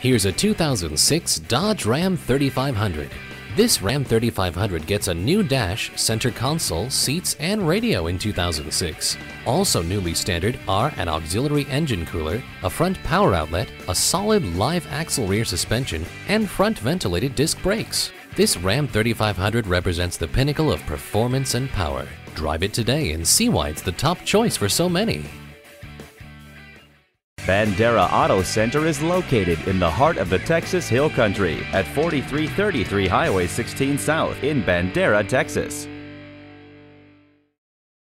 Here's a 2006 Dodge Ram 3500. This Ram 3500 gets a new dash, center console, seats, and radio in 2006. Also newly standard are an auxiliary engine cooler, a front power outlet, a solid live axle rear suspension, and front ventilated disc brakes. This Ram 3500 represents the pinnacle of performance and power. Drive it today and see why it's the top choice for so many. Bandera Auto Center is located in the heart of the Texas Hill Country at 4333 Highway 16 South in Bandera, Texas.